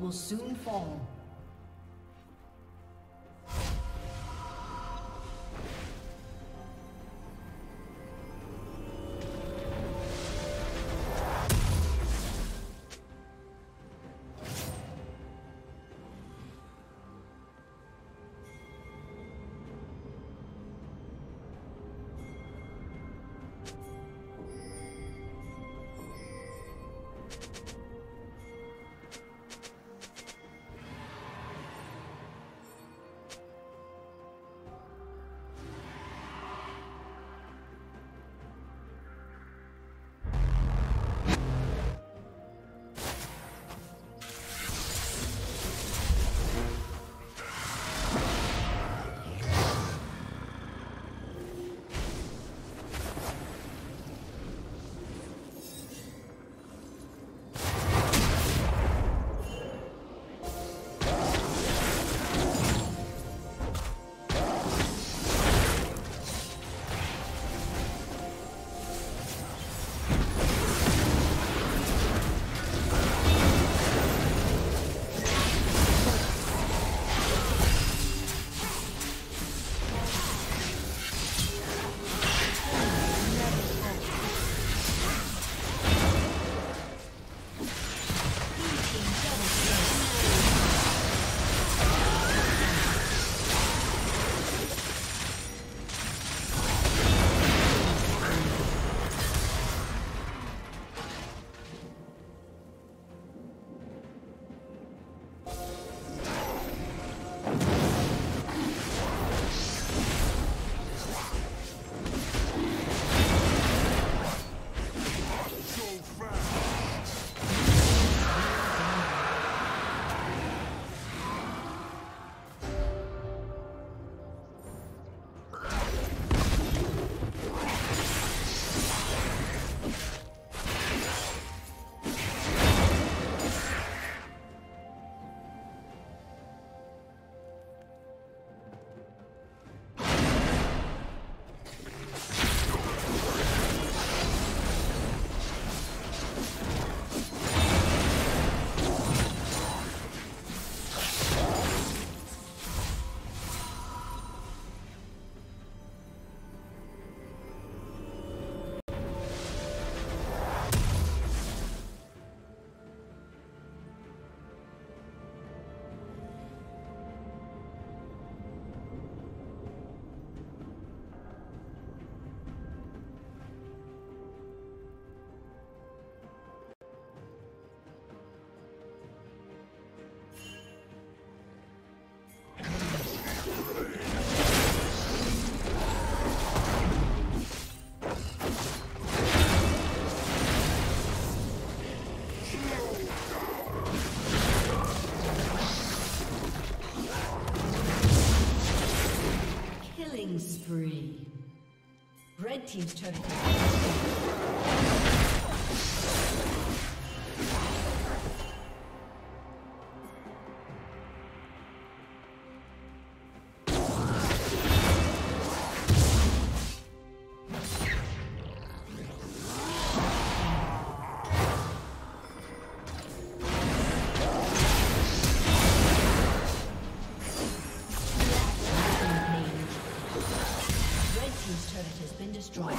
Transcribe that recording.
Will soon fall. Spree. Red team's turret has been destroyed.